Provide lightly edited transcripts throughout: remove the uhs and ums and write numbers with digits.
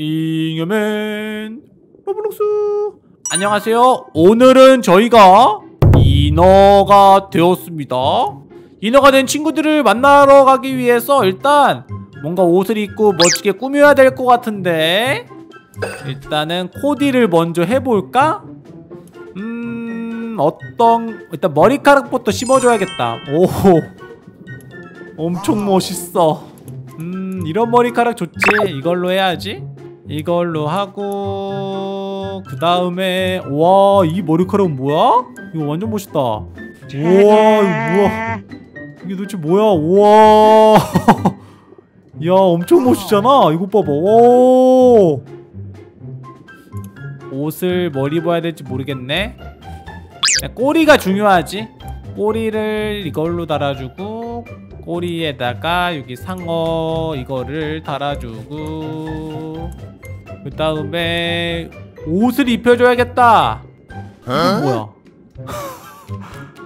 잉여맨 로블록스 안녕하세요. 오늘은 저희가 인어가 되었습니다. 인어가 된 친구들을 만나러 가기 위해서 일단 뭔가 옷을 입고 멋지게 꾸며야 될 것 같은데 일단은 코디를 먼저 해볼까? 일단 머리카락부터 심어줘야겠다. 오호 엄청 멋있어. 이런 머리카락 좋지. 이걸로 해야지. 이걸로 하고 그 다음에 와 이 머리카락은 뭐야? 이거 완전 멋있다. 우와 이거 뭐야? 이게 도대체 뭐야? 우와 야 엄청 멋있잖아. 이거 봐봐. 오 옷을 뭘 입어야 될지 모르겠네. 꼬리가 중요하지. 꼬리를 이걸로 달아주고 꼬리에다가 여기 상어 이거를 달아주고 그 다음에 옷을 입혀줘야겠다. 이건 뭐야?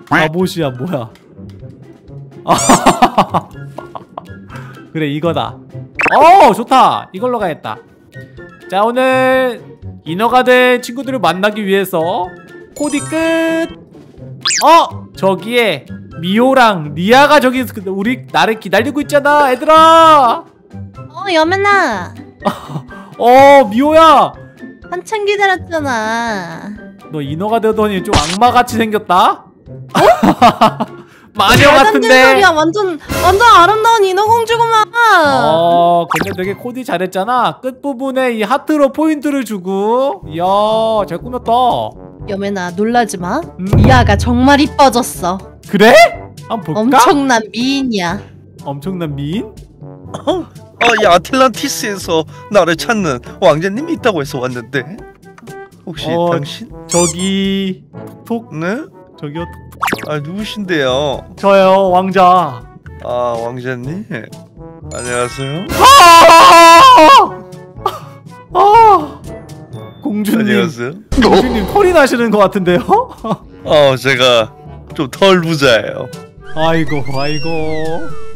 갑옷이야 뭐야? 그래 이거다. 오 좋다. 이걸로 가겠다. 자 오늘 인어가 된 친구들을 만나기 위해서 코디 끝! 저기에 미호랑 니아가 저기 우리 나를 기다리고 있잖아. 얘들아! 여맨아 미호야! 한참 기다렸잖아. 너 인어가 되더니 좀 악마같이 생겼다? 마녀 같은데? 완전 아름다운 인어공주구만. 근데 되게 코디 잘했잖아. 끝부분에 이 하트로 포인트를 주고. 이야 잘 꾸몄다. 여맨아 놀라지마. 미아가 정말 이뻐졌어. 그래? 한번 볼까? 엄청난 미인이야. 엄청난 미인? 이 아틀란티스에서 나를 찾는 왕자님이 있다고 해서 왔는데 혹시 당신? 저기 톡톡? 네? 저기요 톡톡. 누구신데요? 저요 왕자. 왕자님 안녕하세요. 공주님 안녕하세요. 공주님 털이 나시는 것 같은데요? 제가 좀 털 부자예요. 아이고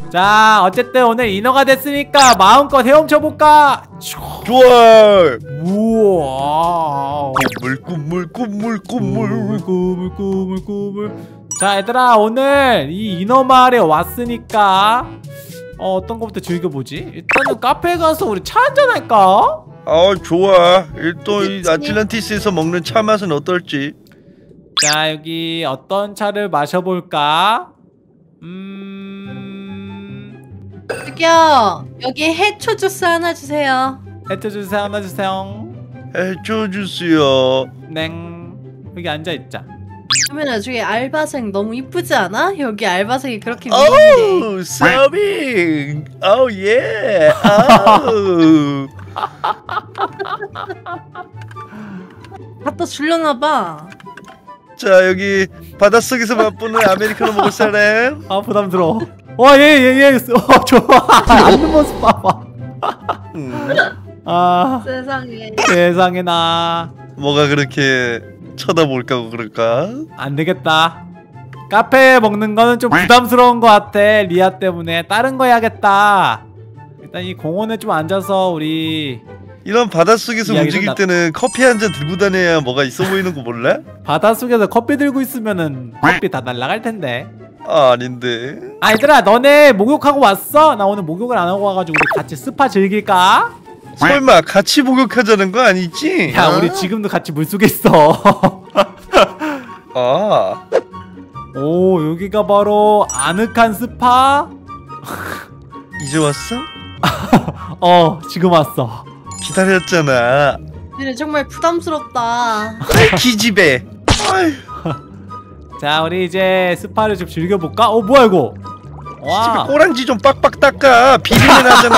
자 어쨌든 오늘 인어가 됐으니까 마음껏 헤엄쳐볼까? 좋아. 우와 꾸물꾸물. 자 얘들아 오늘 이 인어 마을에 왔으니까 어떤 것부터 즐겨보지? 일단은 카페에 가서 우리 차 한잔 할까? 좋아. 일단 아틀란티스에서 먹는 차 맛은 어떨지. 자 여기 어떤 차를 마셔볼까? 저기요 여기 해초 주스 하나 주세요. 해초 주스 하나 주세요. 해초 주스요. 냉 여기 앉아있자. 그러면 저기 알바생 너무 이쁘지 않아? 여기 알바생이 그렇게 미인인데. 오우 서빙. 오우 예. 오우 갖다 줄려나봐. 자 여기 바닷속에서 맛보는 아메리카노 먹을 사람. 부담스러워. 예. 좋아. 앉는 모습 봐봐. 세상에 나 뭐가 그렇게 쳐다볼까고 그럴까? 안되겠다. 카페에 먹는 거는 좀 부담스러운 것 같아. 리아 때문에 다른 거 해야겠다. 일단 이 공원에 좀 앉아서 우리 이런 바닷속에서 움직일 때는 커피 한 잔 들고 다녀야 뭐가 있어 보이는 거 몰라? 바닷속에서 커피 들고 있으면은 커피 다 날라갈 텐데. 아닌데. 얘들아 너네 목욕하고 왔어? 나 오늘 목욕을 안 하고 와가지고 우리 같이 스파 즐길까? 설마 같이 목욕하자는 거 아니지? 야 우리 지금도 같이 물속에 있어. 오 여기가 바로 아늑한 스파? 이제 왔어? 지금 왔어. 기다렸잖아. 얘네 정말 부담스럽다. 기집애. 자 우리 이제 스파를 좀 즐겨볼까? 뭐야 이거? 와 꼬랑지 좀 빡빡 닦아. 비린내 나잖아.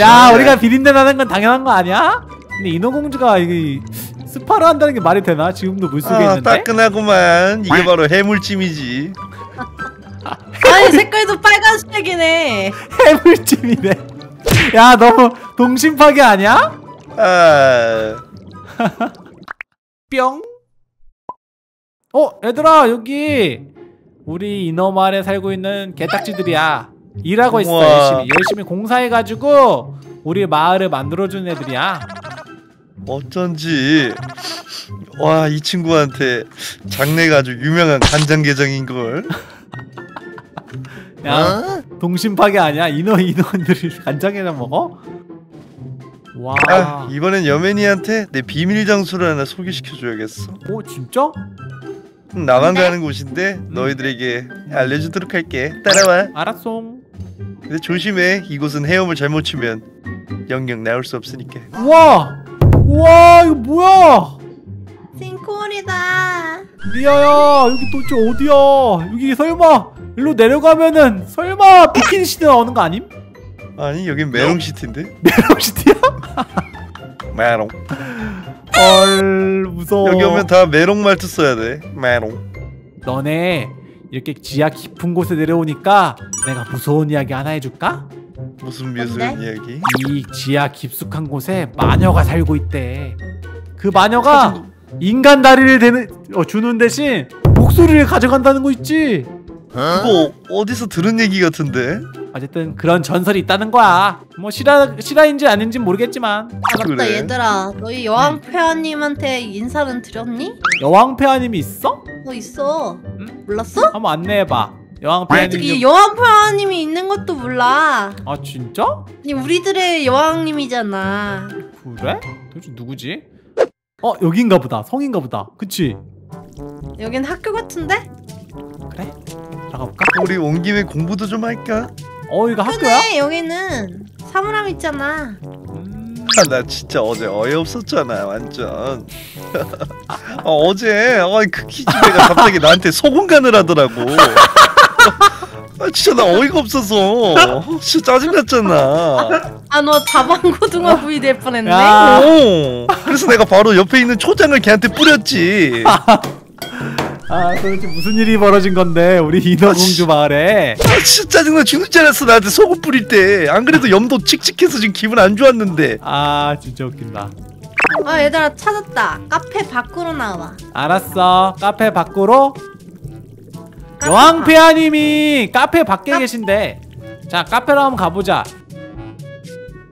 야 우리가 비린내 나는 건 당연한 거 아니야? 근데 인어공주가 이게 스파를 한다는 게 말이 되나? 지금도 물속에 있는데? 따끈하구만. 이게 바로 해물찜이지. 아니 색깔도 빨간색이네. 해물찜이네. 야 너무 동심 파괴 아니야? 뿅. 얘들아 여기 우리 인어 마을에 살고 있는 개딱지들이야. 일하고 있어. 열심히 공사해가지고 우리 마을을 만들어준 애들이야. 어쩐지 와, 이 친구한테 장래가 아주 유명한 간장게장인걸. 야, 어? 동심파괴 아니야? 인원들이 간장게장 먹어? 와. 아, 이번엔 여맨이한테 내 비밀 장소를 하나 소개시켜줘야겠어. 오, 진짜? 나만 가는 곳인데 너희들에게 알려주도록 할게. 따라와. 알았송. 근데 조심해. 이곳은 헤엄을 잘못 치면 영영 나올 수 없으니까. 우와! 우와, 이거 뭐야? 싱콜이다. 미아야, 여기 도대체 어디야? 여기 설마 일로 내려가면은 설마 피킹시티 나오는 거 아님? 아니, 여긴 메롱시티인데? 메롱시티야? 메롱. 헐, 무서워. 여기 오면 다 메롱 말투 써야 돼. 메롱. 너네 이렇게 지하 깊은 곳에 내려오니까 내가 무서운 이야기 하나 해줄까? 무슨 무서운 이야기? 이 지하 깊숙한 곳에 마녀가 살고 있대. 그 마녀가 인간 다리를 주는 대신 목소리를 가져간다는 거 있지? 그거 어디서 들은 얘기 같은데? 어쨌든 그런 전설이 있다는 거야. 뭐 실화인지 아닌지 모르겠지만. 아, 맞다. 그래. 얘들아, 너희 여왕 폐하님한테 인사는 드렸니? 여왕 폐하님이 있어? 있어. 응? 몰랐어? 한번 안내해봐. 여왕 폐하님. 이 여왕 폐하님이 있는 것도 몰라. 아, 진짜? 아니, 우리들의 여왕님이잖아. 그래? 도대체 누구지? 여긴가 보다. 성인가 보다. 그치? 여긴 학교 같은데? 그래? 들어가볼까? 우리 온 김에 공부도 좀 할까? 이거 학교야? 여기는 사물함 있잖아. 나 진짜 어제 어이없었잖아, 완전. 어제 그 키즈가 갑자기 나한테 소공간을 하더라고. 진짜 나 어이가 없어서 진짜 짜증났잖아. 너 자방고등어 부위 될 뻔했네. 그래서 내가 바로 옆에 있는 초장을 걔한테 뿌렸지. 도대체 무슨 일이 벌어진 건데, 우리 인어공주 마을에? 진짜 짜증나 죽는 줄 알았어, 나한테 소금 뿌릴 때. 안 그래도 염도 칙칙해서 지금 기분 안 좋았는데. 아, 진짜 웃긴다. 얘들아, 찾았다. 카페 밖으로 나와. 알았어. 카페 밖으로? 여왕 폐하님이 카페 밖에 계신데. 자, 카페로 한번 가보자.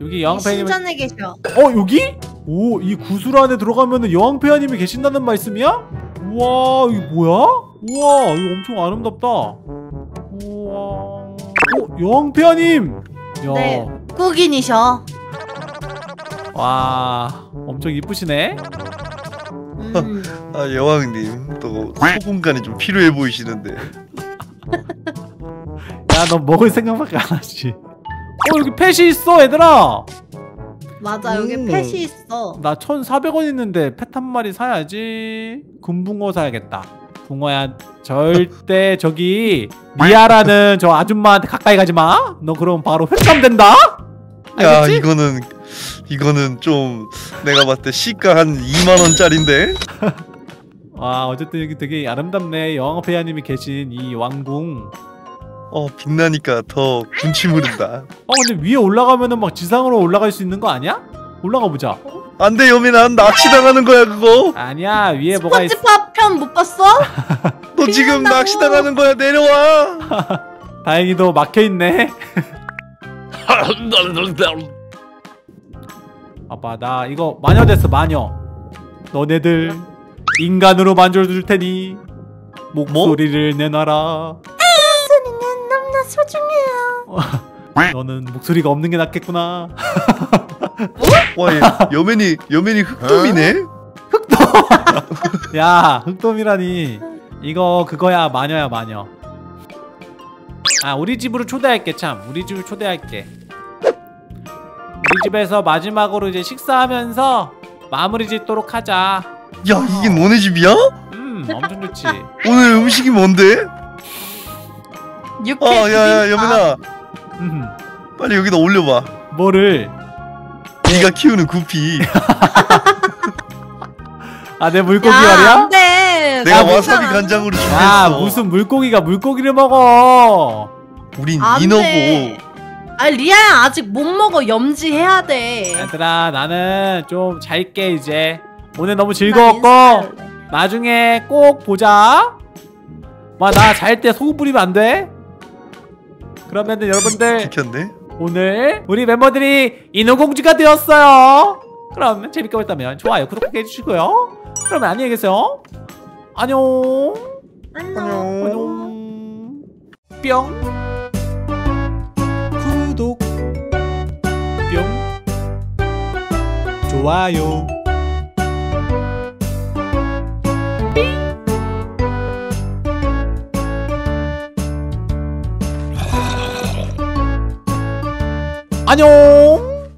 여기 여왕 폐하님. 신전에 계셔. 여기? 오, 이 구슬 안에 들어가면은 여왕 폐하님이 계신다는 말씀이야? 우와, 이게 뭐야? 우와, 이거 엄청 아름답다. 우와. 여왕 폐하님! 네, 꾸긴이셔. 와, 엄청 이쁘시네. 여왕님, 또 소공간이 좀 필요해 보이시는데. 야, 너 먹을 생각밖에 안 하지. 여기 펫이 있어, 얘들아! 맞아, 여기 펫이 있어. 나 1,400원 있는데 펫 한 마리 사야지. 금붕어 사야겠다. 붕어야, 절대 저기 미아라는 저 아줌마한테 가까이 가지마. 너 그럼 바로 횟감된다? 알겠지? 야, 이거는 좀 내가 봤을 때 시가 한 2만원짜린데? 와, 어쨌든 여기 되게 아름답네. 여왕 폐하님이 계신 이 왕궁. 빛나니까 더 군침 흐른다. 근데 위에 올라가면은 막 지상으로 올라갈 수 있는 거 아니야? 올라가 보자. 안 돼, 여민아. 낚시당하는 거야, 그거. 아니야, 위에 뭐가 있어. 스포츠팝 편 못 봤어? 너 지금 낚시당하는 거야, 내려와. 다행히도 막혀있네. 아빠, 나 이거 마녀 됐어, 마녀. 너네들 인간으로 만들어줄 테니 목소리를 내놔라. 소중해요. 너는 목소리가 없는 게 낫겠구나. 와, 여맨이 흑돔이네? 흑돔! 야, 흑돔이라니. 이거 그거야, 마녀야, 마녀. 우리 집으로 초대할게, 참. 우리 집으로 초대할게. 우리 집에서 마지막으로 이제 식사하면서 마무리 짓도록 하자. 야, 이게 너네 집이야? 엄청 좋지. 오늘 음식이 뭔데? 야야, 여민아, 빨리 여기다 올려봐. 뭐를? 네가 키우는 구피. 내 물고기 말이야? 안돼. 내가 와사비 간장으로 준비했어. 무슨 물고기가 물고기를 먹어. 우린 인어고. 리아야, 아직 못 먹어. 염지해야 돼. 얘들아, 나는 좀 잘게 이제. 오늘 너무 즐거웠고 나중에 꼭 보자. 나 잘 때 소금 뿌리면 안 돼? 그러면은 여러분들 오늘 우리 멤버들이 인어공주가 되었어요. 그럼 재밌게 보셨다면 좋아요, 구독하게 해주시고요. 그럼 안녕히 계세요. 안녕. 안녕. 뿅. 구독. 뿅. 좋아요. 안녕.